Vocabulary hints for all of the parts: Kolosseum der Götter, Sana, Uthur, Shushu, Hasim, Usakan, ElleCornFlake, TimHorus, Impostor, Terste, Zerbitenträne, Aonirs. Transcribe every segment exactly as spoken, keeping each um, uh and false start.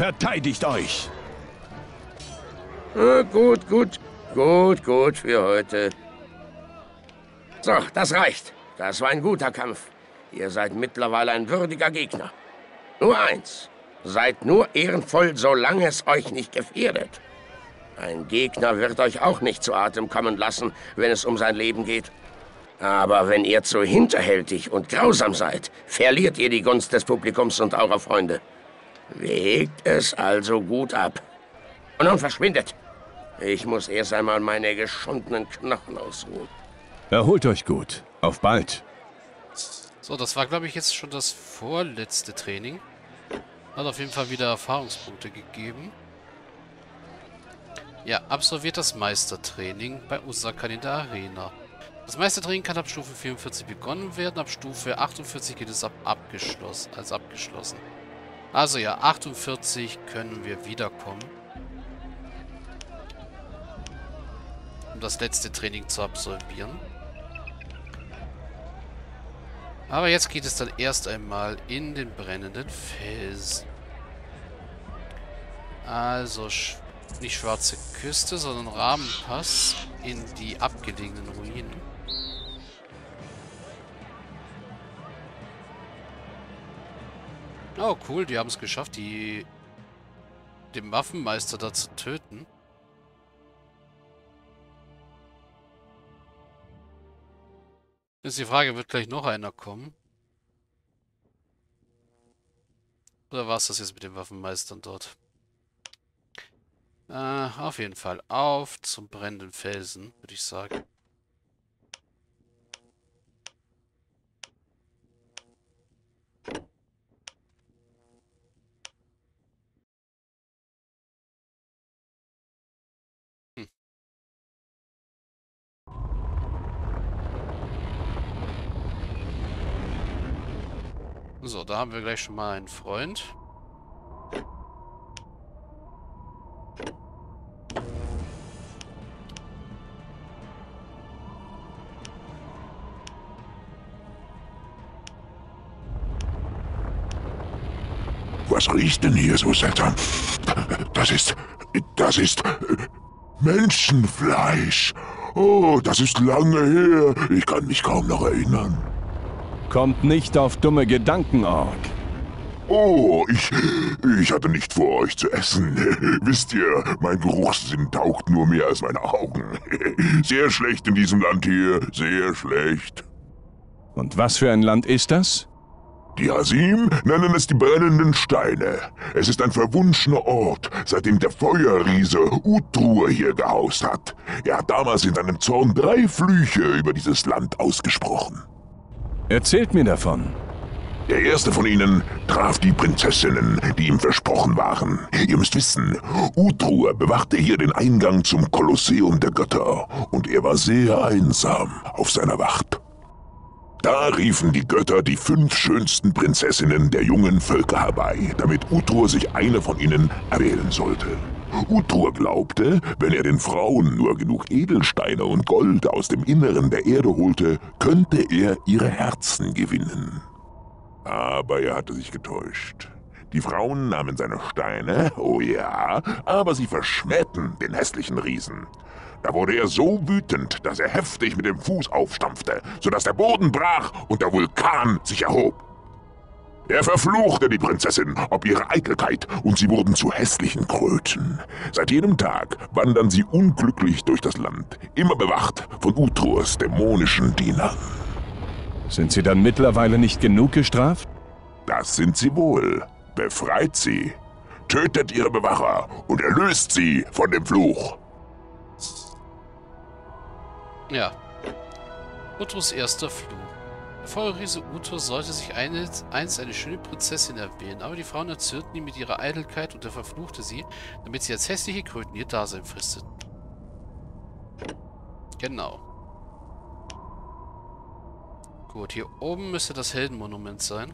Verteidigt euch! Ja, gut, gut. Gut, gut für heute. So, das reicht. Das war ein guter Kampf. Ihr seid mittlerweile ein würdiger Gegner. Nur eins. Seid nur ehrenvoll, solange es euch nicht gefährdet. Ein Gegner wird euch auch nicht zu Atem kommen lassen, wenn es um sein Leben geht. Aber wenn ihr zu hinterhältig und grausam seid, verliert ihr die Gunst des Publikums und eurer Freunde. Wägt es also gut ab. Und nun verschwindet. Ich muss erst einmal meine geschundenen Knochen ausruhen. Erholt euch gut. Auf bald. So, das war, glaube ich, jetzt schon das vorletzte Training. Hat auf jeden Fall wieder Erfahrungspunkte gegeben. Ja, absolviert das Meistertraining bei Usakan in der Arena. Das Meistertraining kann ab Stufe vierundvierzig begonnen werden. Ab Stufe achtundvierzig geht es ab abgeschlossen, als abgeschlossen. Also ja, achtundvierzig können wir wiederkommen, um das letzte Training zu absolvieren. Aber jetzt geht es dann erst einmal in den brennenden Felsen. Also nicht schwarze Küste, sondern Rahmenpass in die abgelegenen Ruinen. Oh cool, die haben es geschafft, die den Waffenmeister da zu töten. Jetzt die Frage, wird gleich noch einer kommen? Oder war es das jetzt mit den Waffenmeistern dort? Äh, auf jeden Fall auf zum brennenden Felsen, würde ich sagen. So, da haben wir gleich schon mal einen Freund. Was riecht denn hier so, Satan? Das ist... das ist... Menschenfleisch! Oh, das ist lange her. Ich kann mich kaum noch erinnern. Kommt nicht auf dumme Gedanken, Ork. Oh, ich... ich hatte nicht vor, euch zu essen. Wisst ihr, mein Geruchssinn taugt nur mehr als meine Augen. Sehr schlecht in diesem Land hier, sehr schlecht. Und was für ein Land ist das? Die Hasim nennen es die brennenden Steine. Es ist ein verwunschener Ort, seitdem der Feuerriese Uthur hier gehaust hat. Er hat damals in seinem Zorn drei Flüche über dieses Land ausgesprochen. Erzählt mir davon. Der erste von ihnen traf die Prinzessinnen, die ihm versprochen waren. Ihr müsst wissen, Uthur bewachte hier den Eingang zum Kolosseum der Götter und er war sehr einsam auf seiner Wacht. Da riefen die Götter die fünf schönsten Prinzessinnen der jungen Völker herbei, damit Uthur sich eine von ihnen erwählen sollte. Uthur glaubte, wenn er den Frauen nur genug Edelsteine und Gold aus dem Inneren der Erde holte, könnte er ihre Herzen gewinnen. Aber er hatte sich getäuscht. Die Frauen nahmen seine Steine, oh ja, aber sie verschmähten den hässlichen Riesen. Da wurde er so wütend, dass er heftig mit dem Fuß aufstampfte, sodass der Boden brach und der Vulkan sich erhob. Er verfluchte die Prinzessin ob ihre Eitelkeit und sie wurden zu hässlichen Kröten. Seit jedem Tag wandern sie unglücklich durch das Land, immer bewacht von Utrurs dämonischen Dienern. Sind sie dann mittlerweile nicht genug gestraft? Das sind sie wohl. Befreit sie, tötet ihre Bewacher und erlöst sie von dem Fluch. Ja, Utrus erster Fluch. Der Feuerriese Uthur sollte sich einst eine schöne Prinzessin erwählen, aber die Frauen erzürnten ihn mit ihrer Eitelkeit und er verfluchte sie, damit sie als hässliche Kröten ihr Dasein fristeten. Genau. Gut, hier oben müsste das Heldenmonument sein.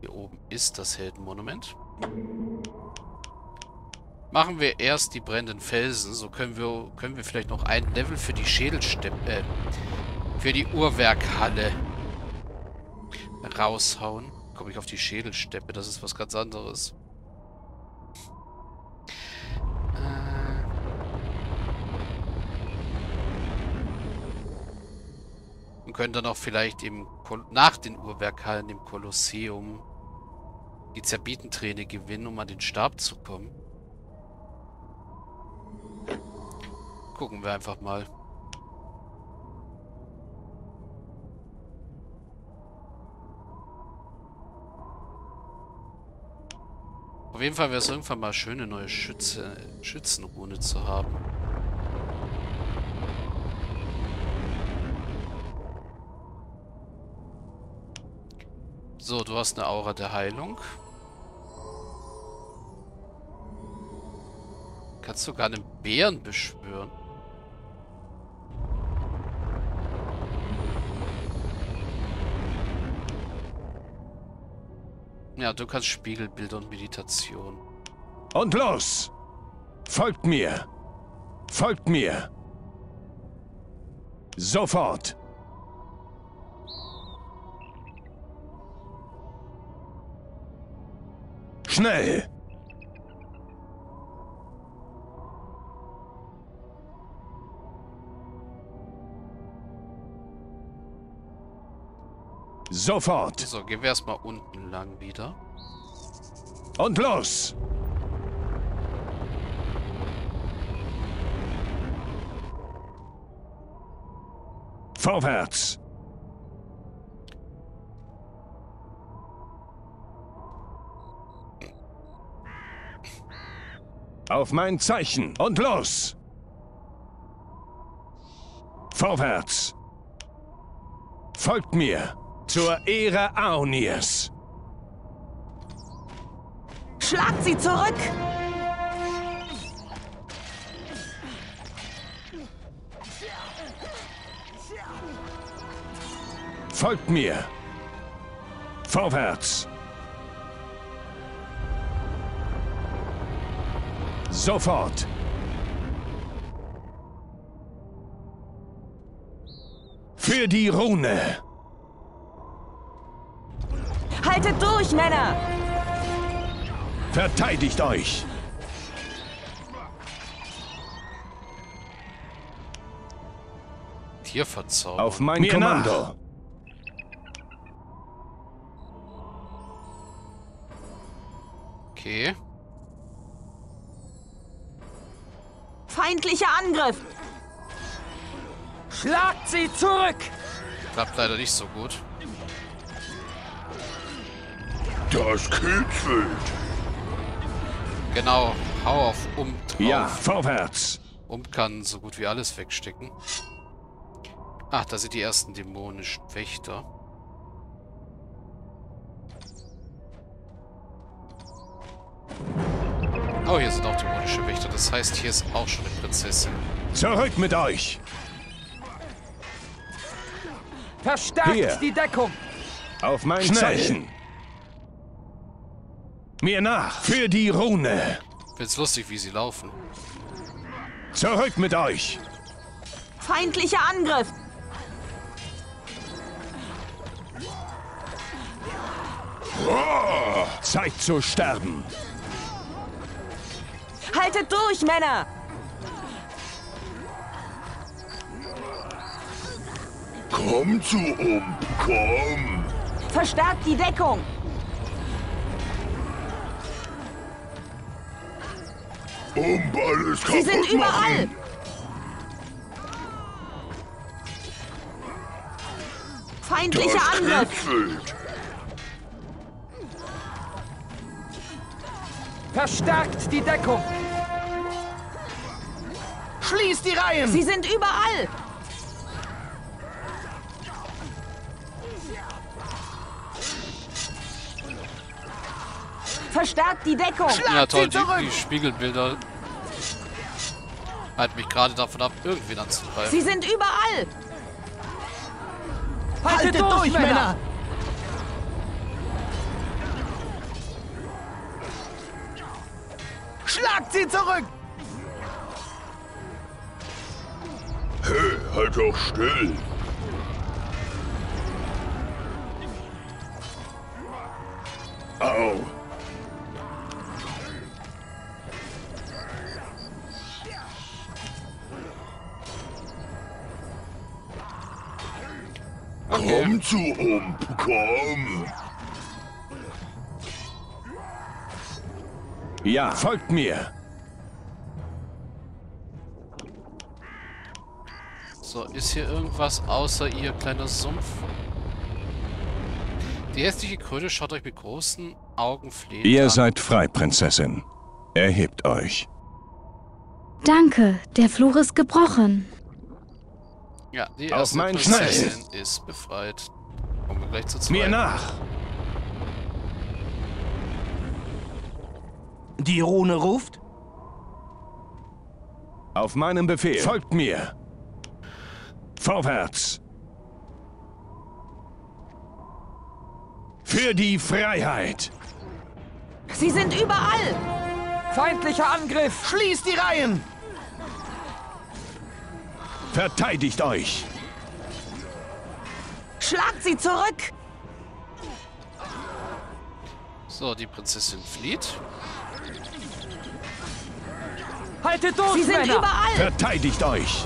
Hier oben ist das Heldenmonument. Machen wir erst die brennenden Felsen, so können wir, können wir vielleicht noch ein Level für die Schädelsteppe... Äh, für die Uhrwerkhalle raushauen. Komme ich auf die Schädelsteppe, das ist was ganz anderes. Und können dann auch vielleicht im Kol nach den Uhrwerkhallen im Kolosseum die Zerbitenträne gewinnen, um an den Stab zu kommen. Gucken wir einfach mal. Auf jeden Fall wäre es irgendwann mal schön, eine neue Schütze, Schützenrune zu haben. So, du hast eine Aura der Heilung. Kannst sogar einen Bären beschwören. Ja, du kannst Spiegelbilder und Meditation. Und los! Folgt mir! Folgt mir! Sofort! Schnell! Sofort! So, gehen wir erstmal unten lang wieder. Und los! Vorwärts! Auf mein Zeichen! Und los! Vorwärts! Folgt mir! Zur Ehre Aonirs. Schlagt sie zurück! Folgt mir! Vorwärts! Sofort! Für die Rune! Haltet durch, Männer! Verteidigt euch! Tierverzaubert. Auf mein Mir Kommando! Nach. Okay. Feindlicher Angriff! Schlagt sie zurück! Klappt leider nicht so gut. Das kitzelt. Genau, hau auf um drauf. Ja, vorwärts. Um kann so gut wie alles wegstecken. Ach, da sind die ersten dämonischen Wächter. Oh, hier sind auch dämonische Wächter. Das heißt, hier ist auch schon eine Prinzessin. Zurück mit euch. Verstärkt hier. Die Deckung. Auf mein Zeichen. Mir nach! Für die Rune! Find's lustig, wie sie laufen. Zurück mit euch! Feindlicher Angriff! Oh, Zeit zu sterben! Haltet durch, Männer! Komm zu um, komm! Verstärkt die Deckung! Um alles kaputt. Sie sind überall! Machen. Feindlicher das Angriff! Kitzelt. Verstärkt die Deckung! Schließt die Reihen! Sie sind überall! Verstärkt die Deckung! Ja toll, die, die Spiegelbilder halten mich gerade davon ab, irgendwen anzugreifen. Sie sind überall! Haltet, Haltet durch, durch, Männer! Schlagt sie zurück! Hey, halt doch still! Au! Komm zu Ump, komm! Ja, folgt mir! So, ist hier irgendwas außer ihr kleiner Sumpf? Die hässliche Kröte schaut euch mit großen Augen flehend an. Ihr seid frei, Prinzessin. Erhebt euch. Danke, der Fluch ist gebrochen. Ja, die erste Prinzessin ist befreit. Kommen wir gleich zu zweiten. Mir nach! Die Rune ruft? Auf meinen Befehl. Folgt mir! Vorwärts! Für die Freiheit! Sie sind überall! Feindlicher Angriff! Schließt die Reihen! Verteidigt euch! Schlagt sie zurück! So, die Prinzessin flieht. Haltet durch, sie Männer! Sie sind überall! Verteidigt euch!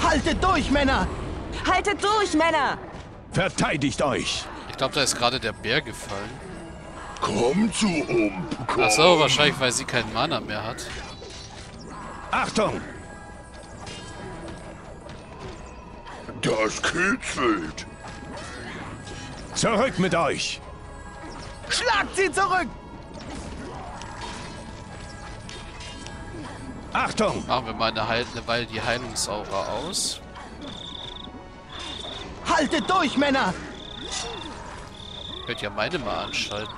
Haltet durch, Männer! Haltet durch, Männer! Verteidigt euch! Ich glaube, da ist gerade der Bär gefallen. Komm zu Ump, komm! Achso, wahrscheinlich, weil sie keinen Mana mehr hat. Achtung! Das kitzelt! Zurück mit euch! Schlagt sie zurück! Achtung! Machen wir mal eine, Heil eine Weile die Heilungsaura aus. Haltet durch, Männer! Könnt ja meine mal anschalten.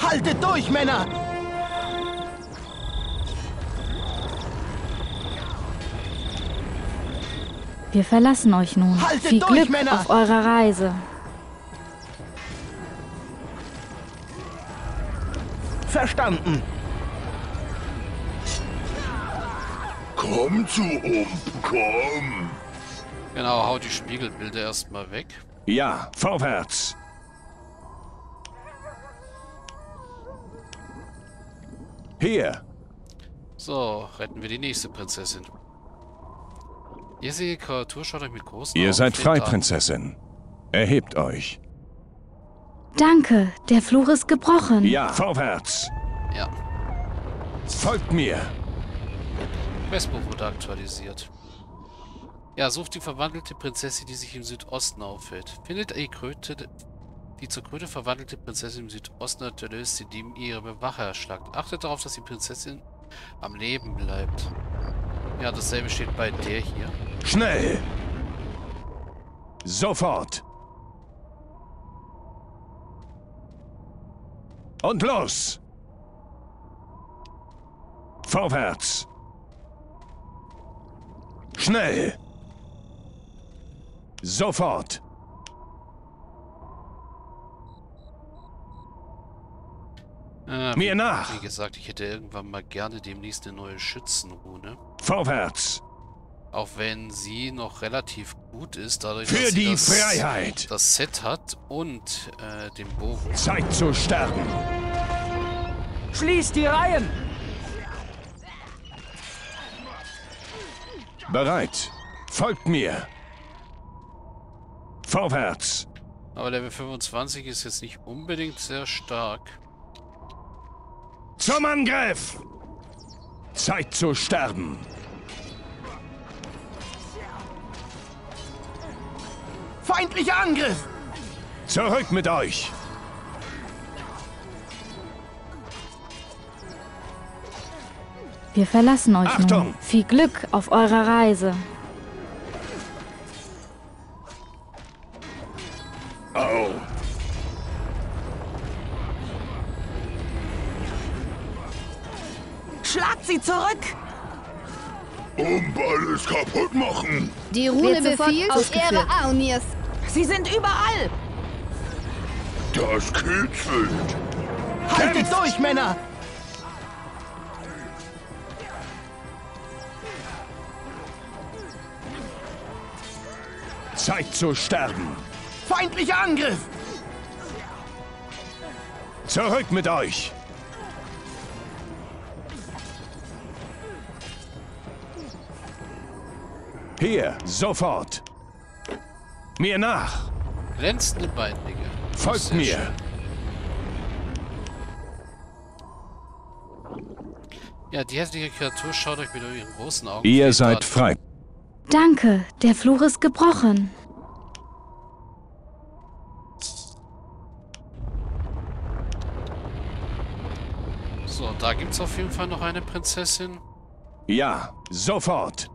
Haltet durch, Männer! Wir verlassen euch nun. Haltet Viel durch, Glück Männer! Auf eurer Reise. Verstanden. Komm zu Ump, komm! Genau, hau die Spiegelbilder erstmal weg. Ja, vorwärts! Hier! So, retten wir die nächste Prinzessin. Ihr seht die Kreatur, schaut euch mit großen Augen. Ihr seid frei, Prinzessin. Erhebt euch. Danke, der Fluch ist gebrochen. Ja, vorwärts! Ja. Folgt mir! Questbuch wurde aktualisiert. Ja, sucht die verwandelte Prinzessin, die sich im Südosten aufhält. Findet die Kröte, die zur Kröte verwandelte Prinzessin im Südosten hat, löst sie dem ihre Bewacher erschlagt. Achtet darauf, dass die Prinzessin am Leben bleibt. Ja, dasselbe steht bei der hier. Schnell! Sofort! Und los! Vorwärts! Schnell! Sofort! Äh, Mir wie, nach! Wie gesagt, ich hätte irgendwann mal gerne demnächst eine neue Schützenrune. Vorwärts! Auch wenn sie noch relativ gut ist, dadurch, Für dass sie die das, Freiheit. das Set hat und äh, den Bogen. Zeit zu sterben! Schließt die Reihen! Bereit! Folgt mir! Vorwärts! Aber Level fünfundzwanzig ist jetzt nicht unbedingt sehr stark. Zum Angriff! Zeit zu sterben! Feindlicher Angriff! Zurück mit euch! Wir verlassen euch Achtung. nun. Viel Glück auf eurer Reise. Oh. Schlagt sie zurück! Um alles kaputt machen! Die Rune befiehlt auf Ehre Aonirs. Sie sind überall! Das kitzelt! Haltet Kämpft. durch, Männer! Zeit zu sterben! Feindlicher Angriff! Zurück mit euch! Hier, sofort! Mir nach! Glänzende Beinlinge. Folgt mir! Schön. Ja, die hässliche Kreatur schaut euch mit ihren großen Augen. Ihr seid Bad. Frei. Danke, der Fluch ist gebrochen. So, da gibt's auf jeden Fall noch eine Prinzessin. Ja, sofort.